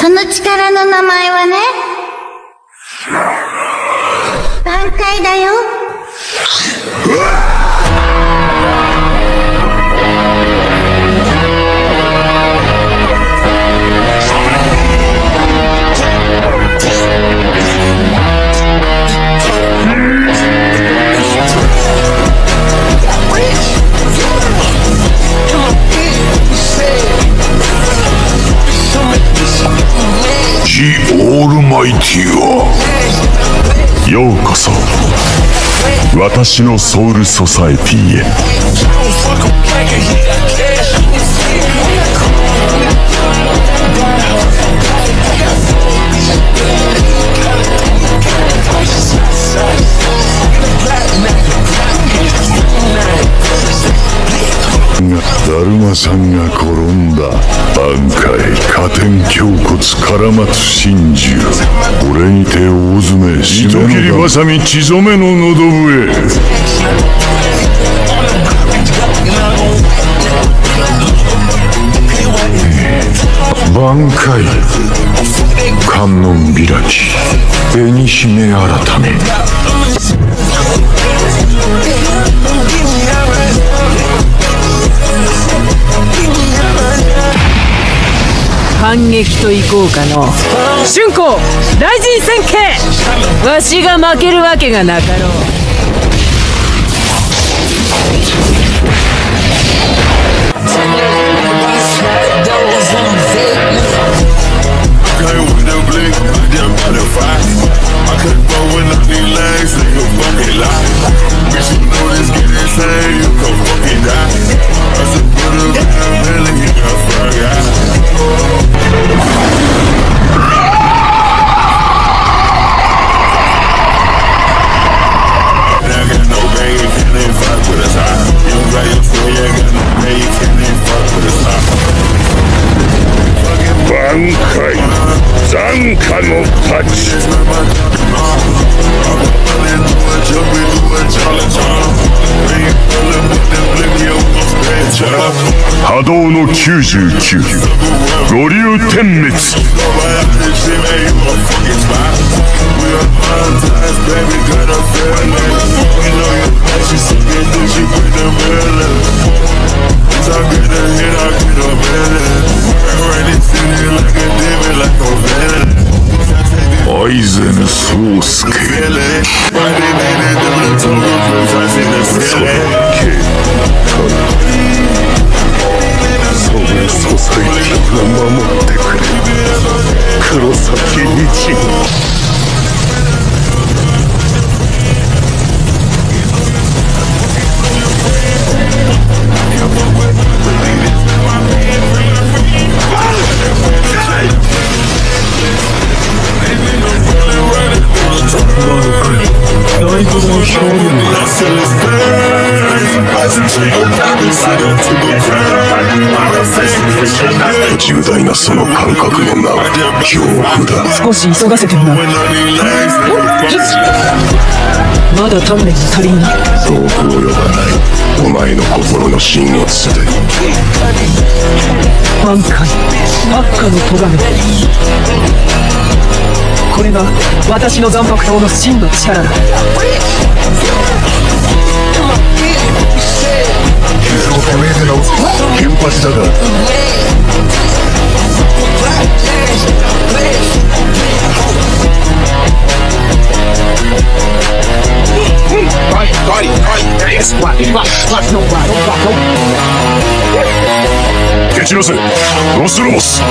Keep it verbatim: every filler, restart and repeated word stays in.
その力の名前はね、挽回だよ。The Almighty はようこそ私のソウルソサエティへ。だるまさんが転んだ。挽回加点胸骨からまつ真珠、俺にて大詰めしめのだ。糸切りばさみ血染めの喉笛。挽回観音開き紅姫改め。反撃といこうかの春光雷神戦形、わしが負けるわけがなかろう。残花の太刀、波動のきゅうじゅうきゅう、五流点滅。アイゼン宗介、ソウルソサエティが守ってくれ。黒崎日護、重大なその感覚の名は恐怖だ。少し急がせてるな。まだ鍛錬が足りんな。遠く及ばないお前の心の真をつて。挽回悪化の咎め、これが私の残白刀の真の力だ。傷を止めて直す原発だが。ゲチノスロスロス。